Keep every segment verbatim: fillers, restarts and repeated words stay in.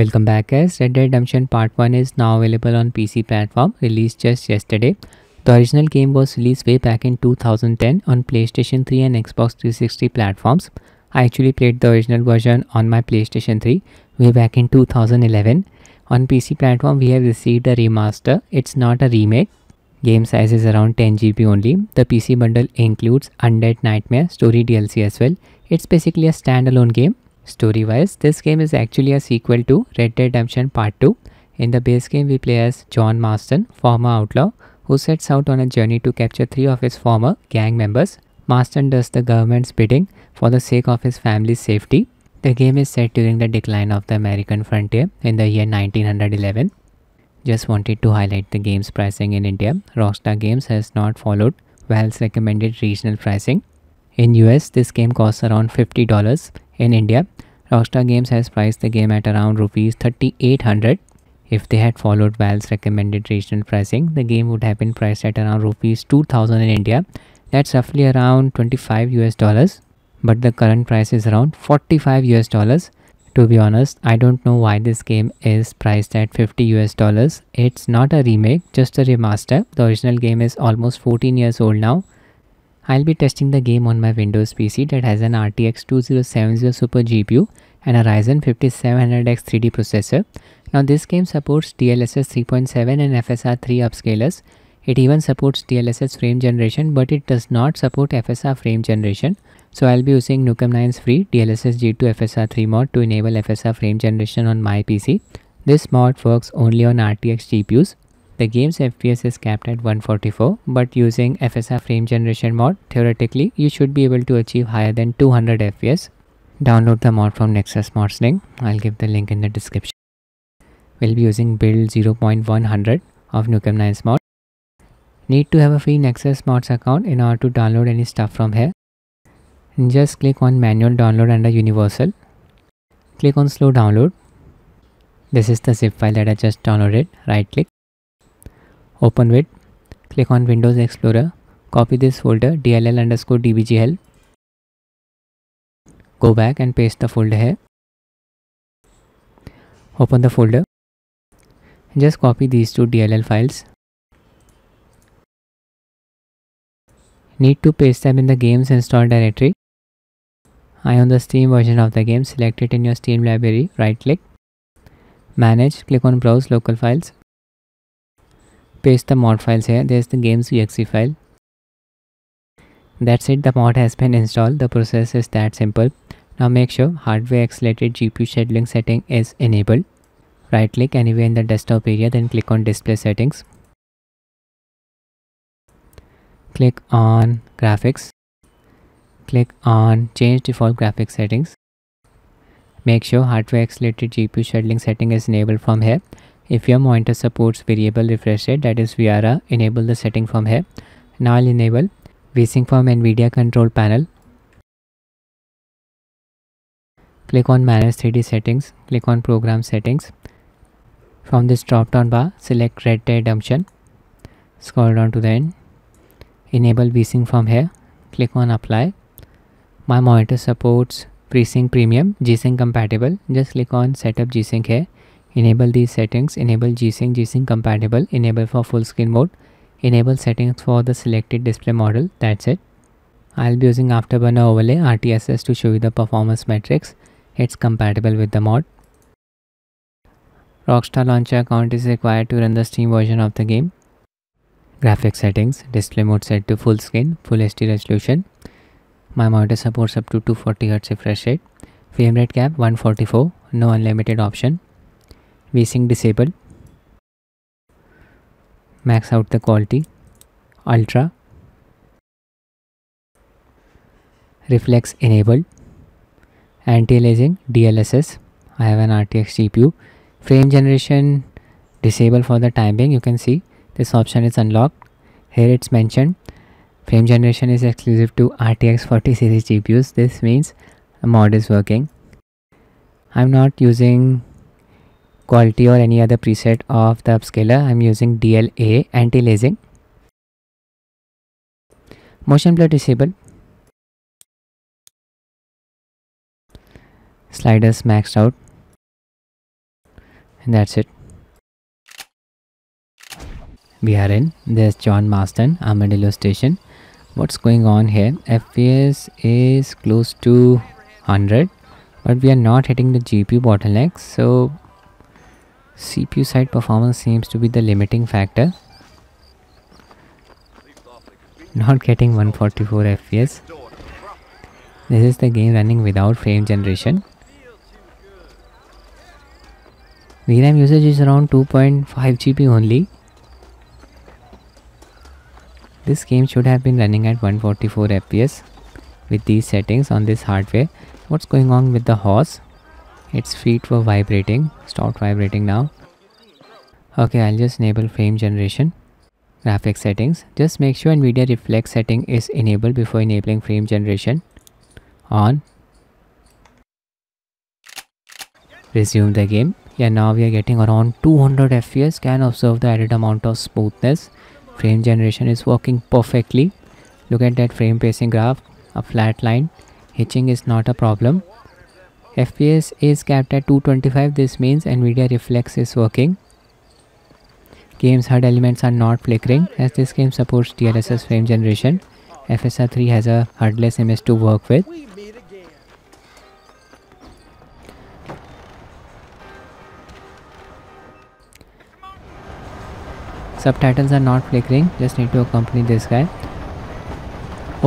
Welcome back guys, Red Dead Redemption Part one is now available on P C platform, released just yesterday. The original game was released way back in two thousand ten on PlayStation three and Xbox three sixty platforms. I actually played the original version on my PlayStation three way back in two thousand eleven. On P C platform we have received a remaster, it's not a remake. Game size is around ten G B only. The P C bundle includes Undead Nightmare Story D L C as well. It's basically a standalone game. Story wise, this game is actually a sequel to Red Dead Redemption Part two. In the base game we play as John Marston, former outlaw, who sets out on a journey to capture three of his former gang members. Marston does the government's bidding for the sake of his family's safety. The game is set during the decline of the American frontier in the year nineteen eleven. Just wanted to highlight the game's pricing in India. Rockstar Games has not followed Valve's recommended regional pricing. In U S, this game costs around fifty dollars. In India, Rockstar Games has priced the game at around rupees thirty-eight hundred. If they had followed Valve's recommended regional pricing, the game would have been priced at around rupees two thousand in India. That's roughly around twenty-five US dollars. But the current price is around forty-five US dollars. To be honest, I don't know why this game is priced at fifty US dollars. It's not a remake, just a remaster. The original game is almost fourteen years old now. I'll be testing the game on my Windows P C that has an R T X twenty seventy Super G P U and a Ryzen fifty-seven hundred X three D processor. Now this game supports D L S S three point seven and F S R three upscalers. It even supports D L S S frame generation, but it does not support F S R frame generation. So I'll be using Nukem nine's free D L S S G two F S R three mod to enable F S R frame generation on my P C. This mod works only on R T X G P Us. The game's F P S is capped at one forty-four, but using F S R frame generation mod, theoretically you should be able to achieve higher than two hundred F P S. Download the mod from Nexus Mods link, I'll give the link in the description. We'll be using build zero point one hundred of Nukem nine's mod. Need to have a free Nexus Mods account in order to download any stuff from here. And just click on manual download under universal. Click on slow download. This is the zip file that I just downloaded. Right click. Open with. Click on Windows Explorer. Copy this folder D L L underscore D B G help. Go back and paste the folder here. Open the folder. And just copy these two D L L files. Need to paste them in the game's install directory. I own the Steam version of the game, select it in your Steam library, right click, manage, click on browse local files, paste the mod files here, there's the game's E X E file. That's it, the mod has been installed, the process is that simple. Now make sure hardware accelerated G P U scheduling setting is enabled. Right click anywhere in the desktop area, then click on display settings. Click on graphics, click on change default graphics settings. Make sure hardware accelerated G P U scheduling setting is enabled from here. If your monitor supports variable refresh rate, that is V R R, enable the setting from here. Now I'll enable VSync from NVIDIA control panel. Click on manage three D settings, click on program settings. From this drop down bar, select Red Dead Redemption, scroll down to the end. Enable VSync from here, click on apply. My monitor supports FreeSync Premium, G-Sync compatible, just click on setup G-Sync here. Enable these settings, enable G-Sync, G-Sync compatible, enable for full screen mode, enable settings for the selected display model, that's it. I'll be using Afterburner overlay R T S S to show you the performance metrics, it's compatible with the mod. Rockstar Launcher account is required to run the Steam version of the game. Graphics settings, display mode set to full screen, full H D resolution. My monitor supports up to two forty hertz refresh rate. Frame rate cap one forty-four, no unlimited option. VSync disabled. Max out the quality. Ultra. Reflex enabled. Anti-aliasing D L S S. I have an R T X G P U. Frame generation disabled for the time being, you can see. This option is unlocked. Here it's mentioned frame generation is exclusive to R T X forty series G P Us. This means a mod is working. I'm not using quality or any other preset of the upscaler. I'm using D L A anti-aliasing. Motion blur disabled. Sliders maxed out. and that's it. We are in this John Marston Armadillo Station. What's going on here? F P S is close to one hundred, but we are not hitting the G P U bottleneck, so C P U side performance seems to be the limiting factor. Not getting one forty-four F P S. This is the game running without frame generation. V RAM usage is around two point five G B only. This game should have been running at one forty-four F P S with these settings on this hardware. What's going on with the horse? Its feet were vibrating. Stop vibrating now. Okay, I'll just enable frame generation. Graphics settings. Just make sure NVIDIA Reflex setting is enabled before enabling frame generation. On. Resume the game. Yeah, now we are getting around two hundred F P S. Can observe the added amount of smoothness. Frame generation is working perfectly. Look at that frame pacing graph. A flat line. Hitching is not a problem. F P S is capped at two twenty-five. This means NVIDIA Reflex is working. Game's H U D elements are not flickering as this game supports D L S S frame generation. F S R three has a H U D-less image to work with. Subtitles are not flickering, just need to accompany this guy.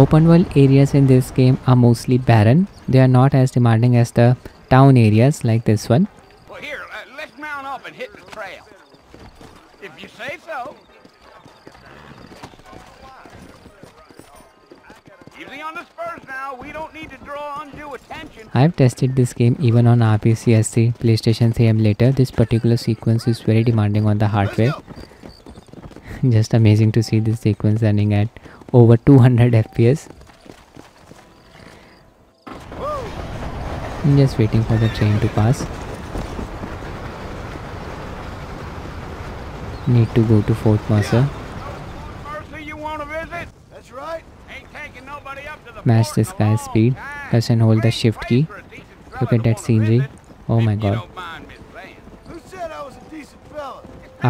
Open world areas in this game are mostly barren. They are not as demanding as the town areas like this one. Well, here, uh, let's mount up and hit the trail. If you say so. Easy on the spurs now. We don't need to draw undue attention. I've tested this game even on R P C S three, PlayStation three emulator. This particular sequence is very demanding on the hardware. Just amazing to see this sequence running at over two hundred F P S. I'm just waiting for the train to pass. Need to go to Fort Mesa. Match this guy's speed. Press and hold the shift key. Look at that scenery. Oh my god.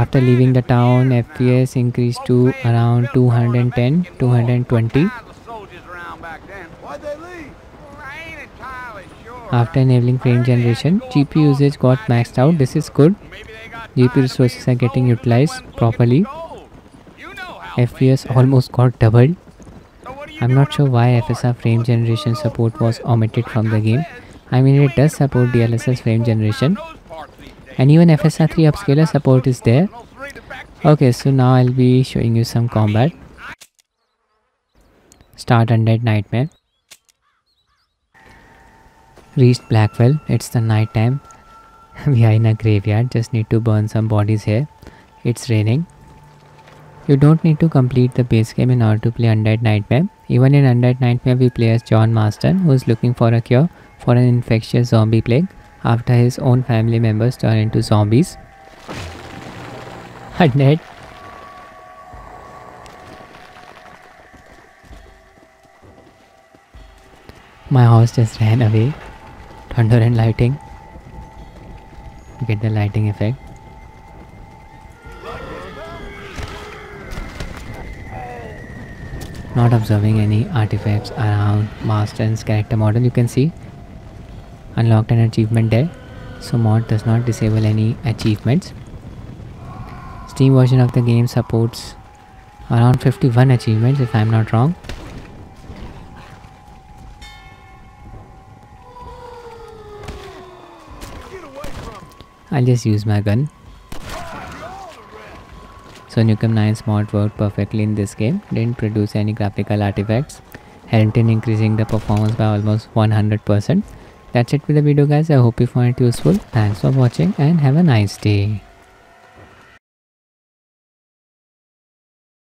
After leaving the town, F P S increased to around two ten to two twenty. After enabling frame generation, G P U usage got maxed out. This is good. G P U resources are getting utilized properly. F P S almost got doubled. I'm not sure why F S R frame generation support was omitted from the game. I mean, it does support D L S S frame generation. And even F S R three upscaler support is there. Okay, so now I'll be showing you some combat. Start Undead Nightmare. Reached Blackwell. It's the night time. We are in a graveyard. Just need to burn some bodies here. It's raining. You don't need to complete the base game in order to play Undead Nightmare. Even in Undead Nightmare, we play as John Marston, who is looking for a cure for an infectious zombie plague, after his own family members turn into zombies. Undead. My horse just ran away. Thunder and lighting. Look at the lighting effect. Not observing any artifacts around Marston's character model, you can see. Unlocked an achievement there, so mod does not disable any achievements. Steam version of the game supports around fifty-one achievements if I'm not wrong. I'll just use my gun. So Nukem nine's mod worked perfectly in this game, didn't produce any graphical artifacts, helped in increasing the performance by almost one hundred percent. That's it with the video guys. I hope you found it useful. Thanks for watching and have a nice day.